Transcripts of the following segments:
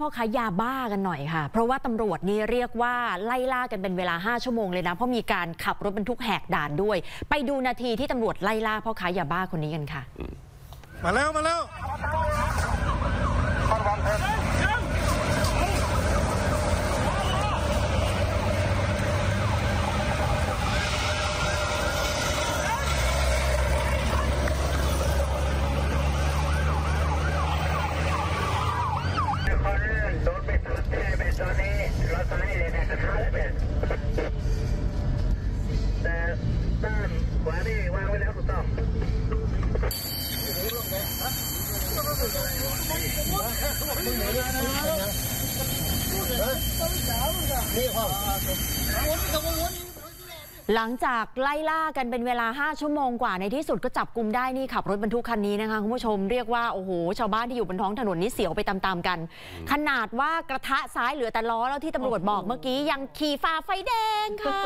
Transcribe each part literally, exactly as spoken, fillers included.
พ่อค้ายาบ้ากันหน่อยค่ะเพราะว่าตำรวจนี่เรียกว่าไล่ล่ากันเป็นเวลาห้าชั่วโมงเลยนะเพราะมีการขับรถบรรทุกแหกด่านด้วยไปดูนาทีที่ตำรวจไล่ล่าพ่อค้ายาบ้าคนนี้กันค่ะมาแล้วมาแล้วหลังจากไล่ล่ากันเป็นเวลาห้าชั่วโมงกว่าในที่สุดก็จับกุมได้นี่ขับรถบรรทุกคันนี้นะคะคุณผู้ชมเรียกว่าโอ้โหชาวบ้านที่อยู่บนท้องถนนนี่เสียวไปตามๆกันขนาดว่ากระทะซ้ายเหลือแต่ล้อแล้วที่ตำรวจบอกเมื่อกี้ยังขี่ฝ่าไฟแดงค่ะ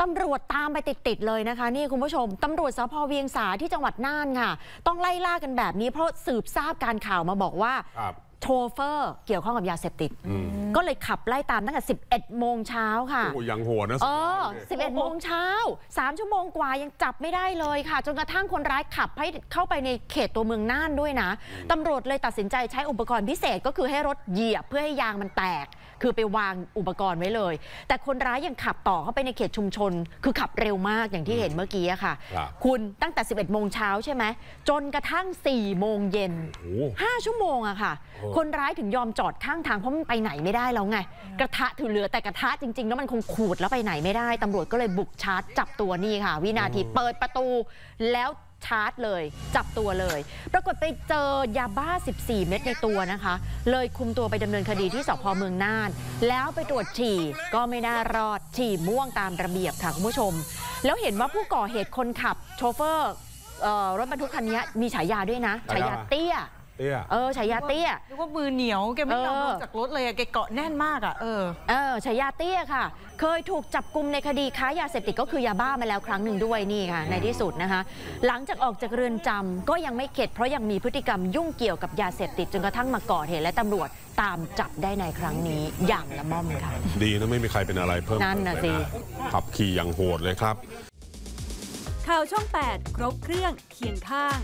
ตำรวจตามไปติดๆเลยนะคะนี่คุณผู้ชมตำรวจสภ.เวียงสาที่จังหวัดน่านค่ะต้องไล่ล่ากันแบบนี้เพราะสืบทราบการข่าวมาบอกว่าโชเฟอร์เกี่ยวข้องกับยาเสพติดก็เลยขับไล่ตามตั้งแต่สิบเอ็ดโมงเช้าค่ะโอ้ยังโหดนะเออสิบเอ็ดโมงเช้าสามชั่วโมงกว่ายังจับไม่ได้เลยค่ะจนกระทั่งคนร้ายขับให้เข้าไปในเขตตัวเมืองน่านด้วยนะตำรวจเลยตัดสินใจใช้อุปกรณ์พิเศษก็คือให้รถเหยียบเพื่อให้ยางมันแตกคือไปวางอุปกรณ์ไว้เลยแต่คนร้ายยังขับต่อเข้าไปในเขตชุมชนคือขับเร็วมากอย่างที่เห็นเมื่อกี้ค่ะคุณตั้งแต่สิบเอ็ดโมงเช้าใช่ไหมจนกระทั่งสี่โมงเย็นห้าชั่วโมงอะค่ะคนร้ายถึงยอมจอดข้างทางเพราะมันไปไหนไม่ได้แล้วไงกระทะถือเหลือแต่กระทะจริงๆแล้วมันคงขูดแล้วไปไหนไม่ได้ตำรวจก็เลยบุกชาร์จจับตัวนี่ค่ะวินาทีเปิดประตูแล้วชาร์จเลยจับตัวเลยปรากฏไปเจอยาบ้าสิบสี่เม็ดในตัวนะคะเลยคุมตัวไปดำเนินคดีที่สภ.เมืองน่านแล้วไปตรวจฉี่ก็ไม่น่ารอดฉี่ม่วงตามระเบียบค่ะคุณผู้ชมแล้วเห็นว่าผู้ก่อเหตุคนขับโชเฟอร์รถบรรทุกคันนี้มีฉายาด้วยนะฉายาเตี้ยเออฉายาเตี้ยนึกว่ามือเหนียวแกไม่ยอมลงจากรถเลยแกเกาะแน่นมากอ่ะเออเออฉายาเตี้ยค่ะเคยถูกจับกุมในคดีค้ายาเสพติดก็คือยาบ้ามาแล้วครั้งหนึ่งด้วยนี่ค่ะในที่สุดนะคะหลังจากออกจากเรือนจำก็ยังไม่เข็ดเพราะยังมีพฤติกรรมยุ่งเกี่ยวกับยาเสพติดจนกระทั่งมาก่อเหตุและตำรวจตามจับได้ในครั้งนี้อย่างละม่อมค่ะดีนะไม่มีใครเป็นอะไรเพิ่มนั่นนะสิขับขี่อย่างโหดเลยครับข่าวช่องแปดครบเครื่องเคียงข้าง